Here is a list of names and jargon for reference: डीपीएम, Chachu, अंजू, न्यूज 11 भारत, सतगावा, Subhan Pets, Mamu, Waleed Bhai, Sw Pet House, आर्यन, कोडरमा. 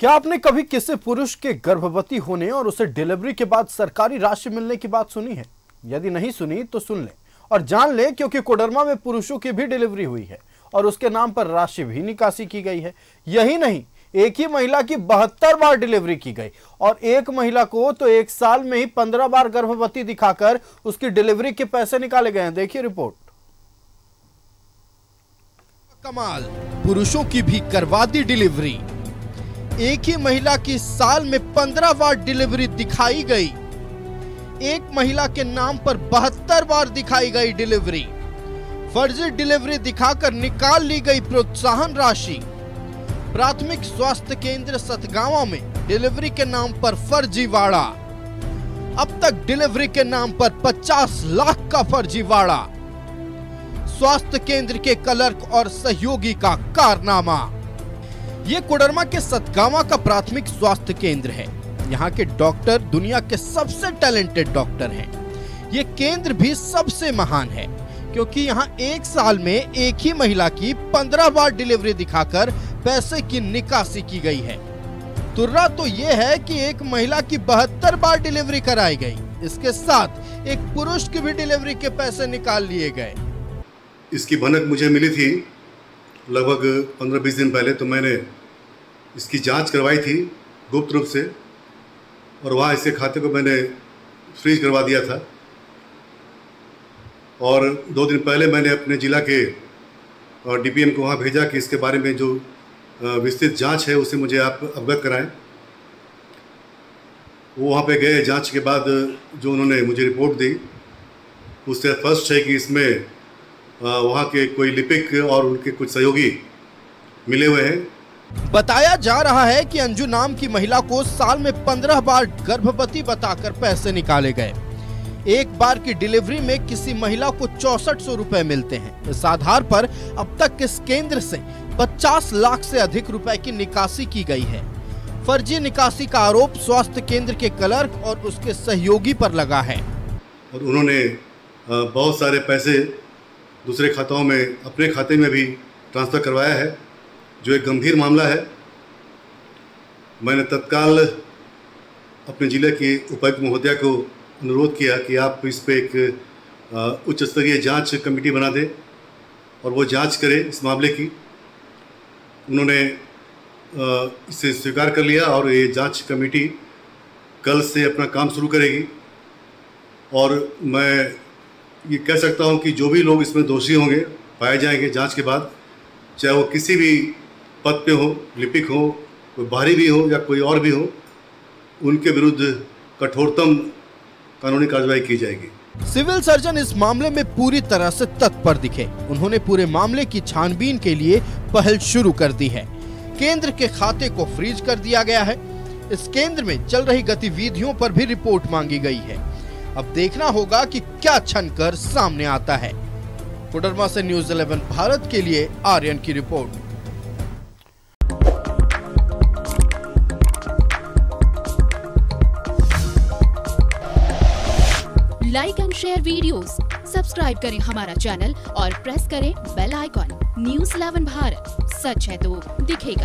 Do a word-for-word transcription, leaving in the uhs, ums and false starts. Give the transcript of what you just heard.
क्या आपने कभी किसी पुरुष के गर्भवती होने और उसे डिलीवरी के बाद सरकारी राशि मिलने की बात सुनी है? यदि नहीं सुनी तो सुन लें और जान लें, क्योंकि कोडरमा में पुरुषों की भी डिलीवरी हुई है और उसके नाम पर राशि भी निकासी की गई है। यही नहीं, एक ही महिला की बहत्तर बार डिलीवरी की गई और एक महिला को तो एक साल में ही पंद्रह बार गर्भवती दिखाकर उसकी डिलीवरी के पैसे निकाले गए हैं। देखिए रिपोर्ट। कमाल, पुरुषों की भी करवा दी डिलीवरी। एक ही महिला की साल में पंद्रह बार डिलीवरी दिखाई गई। एक महिला के नाम पर बहत्तर बार दिखाई गई डिलीवरी। फर्जी डिलीवरी दिखाकर निकाल ली गई प्रोत्साहन राशि। प्राथमिक स्वास्थ्य केंद्र सतगावा में डिलीवरी के नाम पर फर्जीवाड़ा। अब तक डिलीवरी के नाम पर पचास लाख का फर्जीवाड़ा। स्वास्थ्य केंद्र के क्लर्क और सहयोगी का कारनामा। ये कोडरमा के सतगावा का प्राथमिक स्वास्थ्य केंद्र है। यहाँ के डॉक्टर दुनिया के सबसे टैलेंटेड डॉक्टर हैं। ये केंद्र भी सबसे महान है, क्योंकि यहाँ एक साल में एक ही महिला की पंद्रह बार डिलीवरी दिखाकर पैसे की निकासी की गई है। तुर्रा तो ये है कि एक महिला की बहत्तर बार डिलीवरी कराई गई, इसके साथ एक पुरुष की भी डिलीवरी के पैसे निकाल लिए गए। इसकी भनक मुझे मिली थी लगभग पंद्रह बीस दिन पहले, तो मैंने इसकी जांच करवाई थी गुप्त रूप से और वहाँ इसके खाते को मैंने फ्रीज करवा दिया था। और दो दिन पहले मैंने अपने जिला के और डीपीएम को वहाँ भेजा कि इसके बारे में जो विस्तृत जांच है उसे मुझे आप अवगत कराएं। वो वहाँ पे गए, जांच के बाद जो उन्होंने मुझे रिपोर्ट दी उससे स्पष्ट है कि इसमें वहाँ के कोई लिपिक और उनके कुछ सहयोगी मिले हुए हैं। बताया जा रहा है कि अंजू नाम की महिला को साल में पंद्रह बार गर्भवती बताकर पैसे निकाले गए। एक बार की डिलीवरी में किसी महिला को चौसठ सौ रुपए मिलते हैं। इस आधार पर अब तक इस केंद्र से पचास लाख से अधिक रुपए की निकासी की गई है। फर्जी निकासी का आरोप स्वास्थ्य केंद्र के क्लर्क और उसके सहयोगी पर लगा है और उन्होंने बहुत सारे पैसे दूसरे खातों में अपने खाते में भी ट्रांसफर करवाया है, जो एक गंभीर मामला है। मैंने तत्काल अपने जिले के उपायुक्त महोदया को अनुरोध किया कि आप इस पे एक उच्च स्तरीय जांच कमेटी बना दें और वो जांच करें इस मामले की। उन्होंने इसे स्वीकार कर लिया और ये जांच कमेटी कल से अपना काम शुरू करेगी। और मैं ये कह सकता हूँ कि जो भी लोग इसमें दोषी होंगे पाए जाएंगे जांच के बाद, चाहे वो किसी भी पद पे हो, लिपिक हो, कोई बाहरी भी हो या कोई और भी हो, उनके विरुद्ध कठोरतम कानूनी कार्रवाई की जाएगी। सिविल सर्जन इस मामले में पूरी तरह से तत्पर दिखे। उन्होंने पूरे मामले की छानबीन के लिए पहल शुरू कर दी है। केंद्र के खाते को फ्रीज कर दिया गया है। इस केंद्र में चल रही गतिविधियों पर भी रिपोर्ट मांगी गई है। अब देखना होगा कि क्या छनकर सामने आता है। कोडरमा से न्यूज इलेवन भारत के लिए आर्यन की report. Like and share videos, subscribe करें हमारा चैनल और प्रेस करें bell icon. News eleven Bharat, सच है तो दिखेगा।